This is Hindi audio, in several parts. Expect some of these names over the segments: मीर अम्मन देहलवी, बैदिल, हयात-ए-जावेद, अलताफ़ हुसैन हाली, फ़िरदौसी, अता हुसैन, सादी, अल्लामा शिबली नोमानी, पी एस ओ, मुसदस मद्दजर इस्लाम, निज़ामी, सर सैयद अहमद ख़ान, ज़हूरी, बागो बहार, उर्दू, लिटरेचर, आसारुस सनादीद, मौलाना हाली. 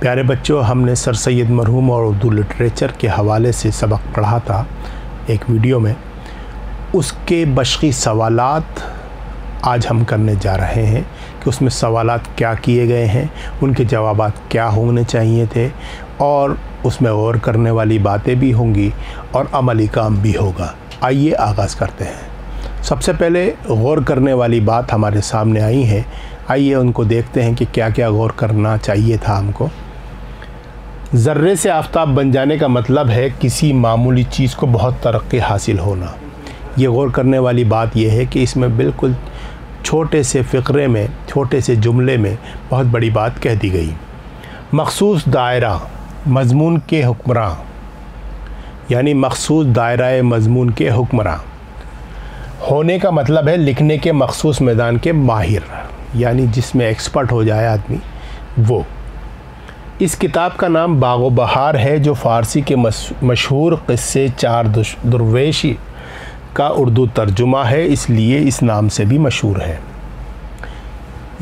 प्यारे बच्चों, हमने सर सैयद मरहूम और उर्दू लिटरेचर के हवाले से सबक पढ़ा था एक वीडियो में। उसके बशकी सवालात आज हम करने जा रहे हैं कि उसमें सवालात क्या किए गए हैं, उनके जवाबात क्या होने चाहिए थे, और उसमें गौर करने वाली बातें भी होंगी और अमली काम भी होगा। आइए आगाज़ करते हैं। सबसे पहले गौर करने वाली बात हमारे सामने आई है, आइए उनको देखते हैं कि क्या क्या गौर करना चाहिए था हमको। ज़र्रे से आफ़ताब बन जाने का मतलब है किसी मामूली चीज़ को बहुत तरक्की हासिल होना। ये गौर करने वाली बात यह है कि इसमें बिल्कुल छोटे से फ़िक्रे में, छोटे से जुमले में बहुत बड़ी बात कह दी गई। मखसूस दायरा मज़मून के हुक्मरां, यानी मखसूस दायरा मज़मून के हुक्मरां होने का मतलब है लिखने के मखसूस मैदान के माहिर, यानी जिसमें एक्सपर्ट हो जाए आदमी वो। इस किताब का नाम बागो बहार है, जो फ़ारसी के मशहूर किस्से चार दुर्वेशी का उर्दू तर्जुमा है, इसलिए इस नाम से भी मशहूर है।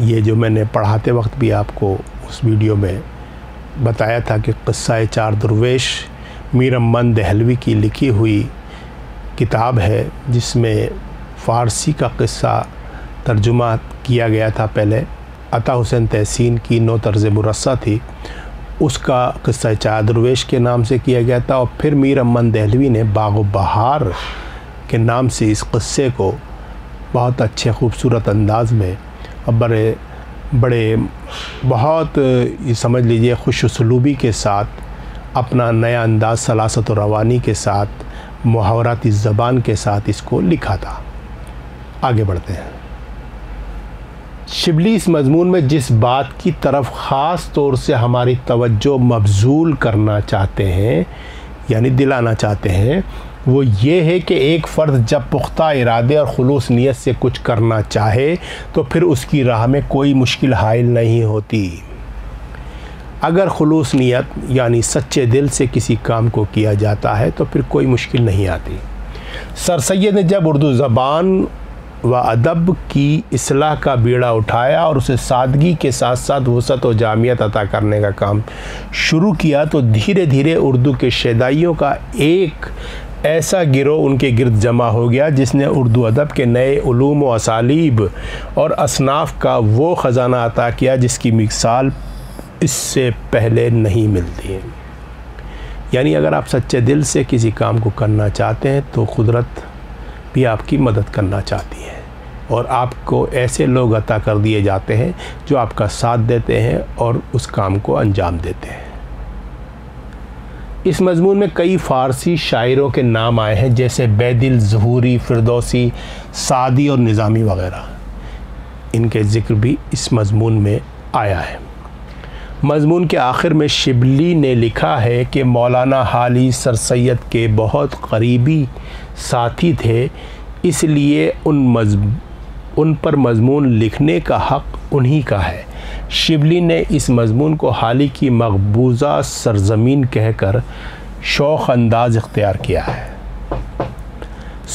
ये जो मैंने पढ़ाते वक्त भी आपको उस वीडियो में बताया था कि किस्सा चार दुर्वेश मीर अम्मन देहलवी की लिखी हुई किताब है, जिसमें फ़ारसी का किस्सा तर्जुमा किया गया था। पहले अता हुसैन की नो तर्ज मुरस्सा थी, उसका किस्सा चार दुर्वेश के नाम से किया गया था, और फिर मीर अम्मन देहलवी ने बागो बहार के नाम से इस क़स्से को बहुत अच्छे ख़ूबसूरत अंदाज़ में और बड़े बहुत समझ लीजिए खुश उसलूबी के साथ, अपना नया अंदाज़ सलासत और रवानी के साथ, मुहावराती ज़बान के साथ इसको लिखा था। आगे बढ़ते हैं। शिबली इस मजमून में जिस बात की तरफ ख़ास तौर से हमारी तवज्जो मबजूल करना चाहते हैं, यानी दिलाना चाहते हैं, वो ये है कि एक फ़र्द जब पुख्ता इरादे और ख़ुलूस नीयत से कुछ करना चाहे तो फिर उसकी राह में कोई मुश्किल हायल नहीं होती। अगर ख़ुलूस नीयत यानी सच्चे दिल से किसी काम को किया जाता है तो फिर कोई मुश्किल नहीं आती। सर सैयद ने जब उर्दू ज़बान व अदब की इसलाह का बीड़ा उठाया और उसे सादगी के साथ साथ वसअत और जामियत अता करने का काम शुरू किया, तो धीरे धीरे उर्दू के शेदाइयों का एक ऐसा गिरोह उनके गिरद जमा हो गया जिसने उर्दू अदब के नए उलूम व असालीब और असनाफ का वो ख़जाना अता किया जिसकी मिसाल इससे पहले नहीं मिलती है। यानी अगर आप सच्चे दिल से किसी काम को करना चाहते हैं तो कुदरत भी आपकी मदद करना चाहती है, और आपको ऐसे लोग अता कर दिए जाते हैं जो आपका साथ देते हैं और उस काम को अंजाम देते हैं। इस मजमून में कई फ़ारसी शायरों के नाम आए हैं, जैसे बैदिल, ज़हूरी, फ़िरदौसी, सादी और निज़ामी वग़ैरह। इनके ज़िक्र भी इस मजमून में आया है। मजमून के आखिर में शिबली ने लिखा है कि मौलाना हाली सर सैयद के बहुत करीबी साथी थे, इसलिए उन पर मजमून लिखने का हक़ उन्हीं का है। शिबली ने इस मजमून को हाली की मकबूजा सरजमीन कहकर शौक़ अंदाज़ इख्तियार किया है।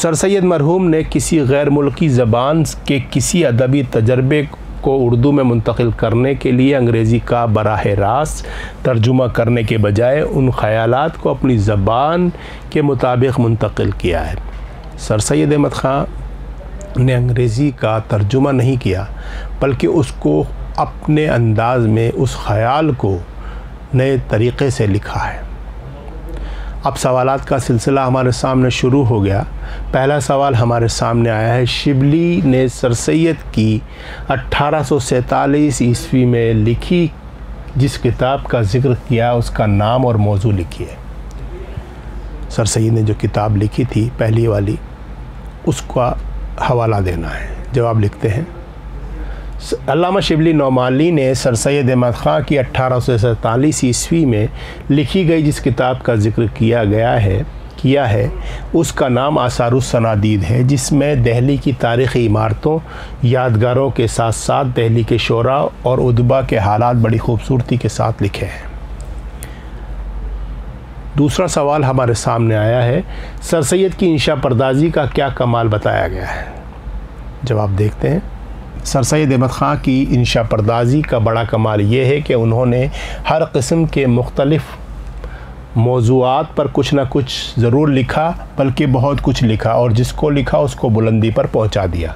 सर सैयद मरहूम ने किसी गैर मुल्की ज़बान के किसी अदबी तजर्बे को उर्दू में मुंतकिल करने के लिए अंग्रेज़ी का बराह रास्त तर्जुमा करने के बजाय उन ख़यालात को अपनी ज़बान के मुताबिक मुंतकिल किया है। सर सैयद अहमद ख़ान ने अंग्रेज़ी का तर्जुमा नहीं किया, बल्कि उसको अपने अंदाज़ में, उस ख़याल को नए तरीक़े से लिखा है। अब सवालात का सिलसिला हमारे सामने शुरू हो गया। पहला सवाल हमारे सामने आया है, शिबली ने सर सैयद की 1847 ईस्वी में लिखी जिस किताब का ज़िक्र किया उसका नाम और मौजू लिखिए। सर सैयद ने जो किताब लिखी थी पहली वाली, उसका हवाला देना है। जवाब लिखते हैं। अल्लामा शिबली नोमानी ने सर सैयद अहमद ख़ान की 1847 ईस्वी में लिखी गई जिस किताब का जिक्र किया है उसका नाम आसारुस सनादीद है, जिसमें दिल्ली की तारीख़ी इमारतों, यादगारों के साथ साथ दिल्ली के शोरा और उदबा के हालात बड़ी खूबसूरती के साथ लिखे हैं। दूसरा सवाल हमारे सामने आया है, सर सैयद की इंशा परदाजी का क्या कमाल बताया गया है। जवाब देखते हैं। सर सैयद अहमद ख़ान की इंशा परदाजी का बड़ा कमाल ये है कि उन्होंने हर किस्म के मुख्तलिफ़ मौज़ूआत पर कुछ ना कुछ ज़रूर लिखा, बल्कि बहुत कुछ लिखा, और जिसको लिखा उसको बुलंदी पर पहुंचा दिया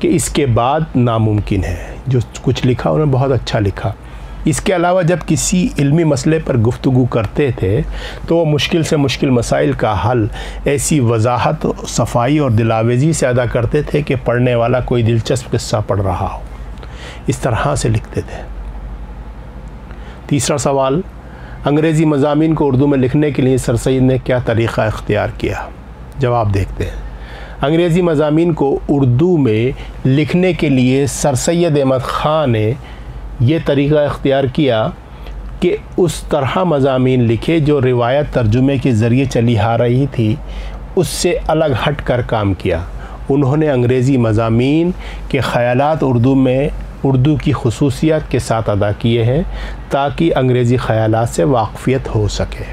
कि इसके बाद नामुमकिन है। जो कुछ लिखा उन्होंने बहुत अच्छा लिखा। इसके अलावा जब किसी इल्मी मसले पर गुफ्तगू करते थे तो वो मुश्किल से मुश्किल मसाइल का हल ऐसी वजाहत, सफाई और दिलावेज़ी से अदा करते थे कि पढ़ने वाला कोई दिलचस्प किस्सा पढ़ रहा हो। इस तरह से लिखते थे। तीसरा सवाल, अंग्रेज़ी मज़ामीन को उर्दू में लिखने के लिए सर सैयद ने क्या तरीक़ा इख्तियार किया? जवाब देखते हैं। अंग्रेज़ी मज़ामीन को उर्दू में लिखने के लिए सर सैयद अहमद ख़ान ने ये तरीक़ा इख्तियार किया कि उस तरह मज़ामीन लिखे जो रिवायत तर्जुमे के ज़रिए चली आ रही थी, उससे अलग हट कर काम किया। उन्होंने अंग्रेज़ी मज़ामीन के ख़यालात उर्दू में उर्दू की खसूसियत के साथ अदा किए हैं ताकि अंग्रेज़ी ख़यालात से वाक़फ़ियत हो सके।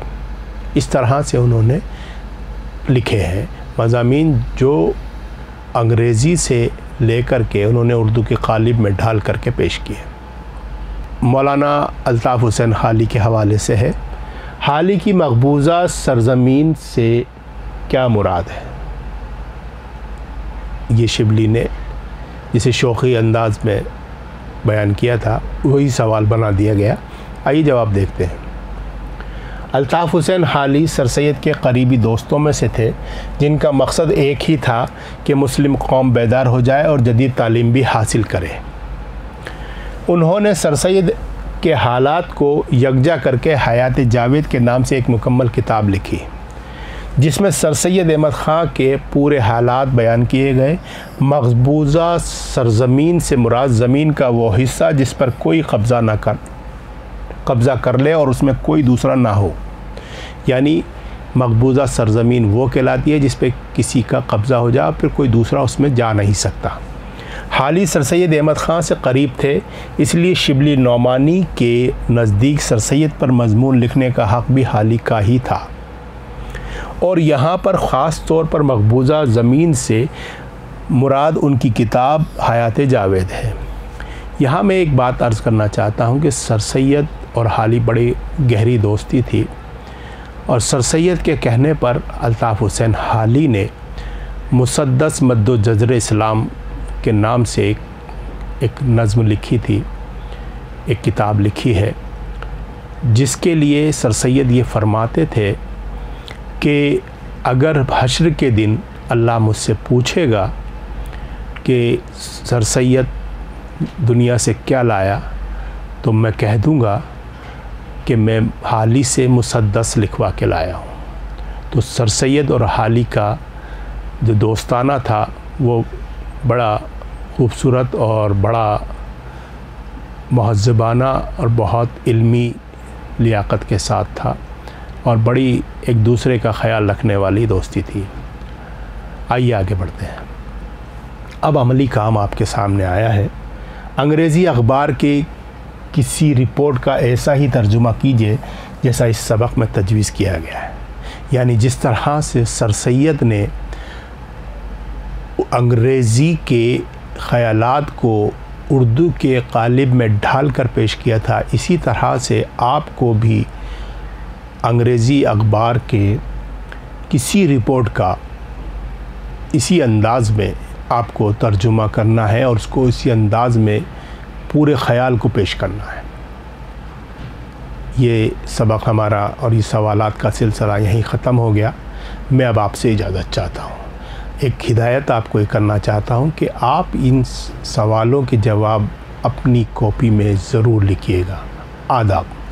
इस तरह से उन्होंने लिखे हैं मज़ामीन जो अंग्रेज़ी से लेकर के उन्होंने उर्दू की क़ालिब में ढाल करके पेश किए। मौलाना अलताफ़ हुसैन हाली के हवाले से है, हाली की मकबूजा सरज़मीन से क्या मुराद है? ये शिबली ने जिसे शौक़ी अंदाज़ में बयान किया था वही सवाल बना दिया गया। आइए जवाब देखते हैं। अलताफ़ हुसैन हाली सर सैयद के करीबी दोस्तों में से थे जिनका मकसद एक ही था कि मुस्लिम कौम बेदार हो जाए और जदीद तालीम भी हासिल करे। उन्होंने सर सैयद के हालात को यकजा करके हयात-ए-जावेद के नाम से एक मुकम्मल किताब लिखी जिसमें सर सैयद अहमद ख़ान के पूरे हालात बयान किए गए। मकबूजा सरज़मीन से मुराद ज़मीन का वो हिस्सा जिस पर कोई कब्ज़ा कर ले और उसमें कोई दूसरा ना हो, यानी मकबूजा सरज़मीन वो कहलाती है जिस पर किसी का कब्ज़ा हो जाए फिर कोई दूसरा उसमें जा नहीं सकता। हाली सर सैयद अहमद ख़ान से करीब थे, इसलिए शिबली नोमानी के नज़दीक सर सैयद पर मज़मून लिखने का हक़ भी हाली का ही था, और यहाँ पर ख़ास तौर पर मकबूजा ज़मीन से मुराद उनकी किताब हयात-ए-जावेद है। यहाँ मैं एक बात अर्ज़ करना चाहता हूँ कि सर सैयद और हाली बड़ी गहरी दोस्ती थी, और सर सैयद के कहने पर अलताफ़ हुसैन हाली ने मुसदस मद्दजर इस्लाम के नाम से एक नज़म लिखी थी, एक किताब लिखी है, जिसके लिए सर सैयद ये फरमाते थे कि अगर हश्र के दिन अल्लाह मुझसे पूछेगा कि सर सैयद दुनिया से क्या लाया, तो मैं कह दूँगा कि मैं हाली से मुसद्दस लिखवा के लाया हूँ। तो सर सैयद और हाली का जो दोस्ताना था वो बड़ा ख़ूबसूरत और बड़ा महज़बाना और बहुत इल्मी लियाकत के साथ था, और बड़ी एक दूसरे का ख्याल रखने वाली दोस्ती थी। आइए आगे बढ़ते हैं। अब अमली काम आपके सामने आया है। अंग्रेज़ी अखबार के किसी रिपोर्ट का ऐसा ही तर्जुमा कीजिए जैसा इस सबक में तजवीज़ किया गया है, यानी जिस तरह से सर सैयद ने अंग्रेज़ी के ख़यालात को उर्दू के क़ालिब में ढाल कर पेश किया था, इसी तरह से आपको भी अंग्रेज़ी अखबार के किसी रिपोर्ट का इसी अंदाज़ में आपको तर्जुमा करना है और उसको इसी अंदाज़ में पूरे ख़याल को पेश करना है। ये सबक हमारा और ये सवालात का सिलसिला यहीं ख़त्म हो गया। मैं अब आपसे इजाज़त चाहता हूँ। एक हिदायत आपको ये करना चाहता हूँ कि आप इन सवालों के जवाब अपनी कॉपी में ज़रूर लिखिएगा। आदाब।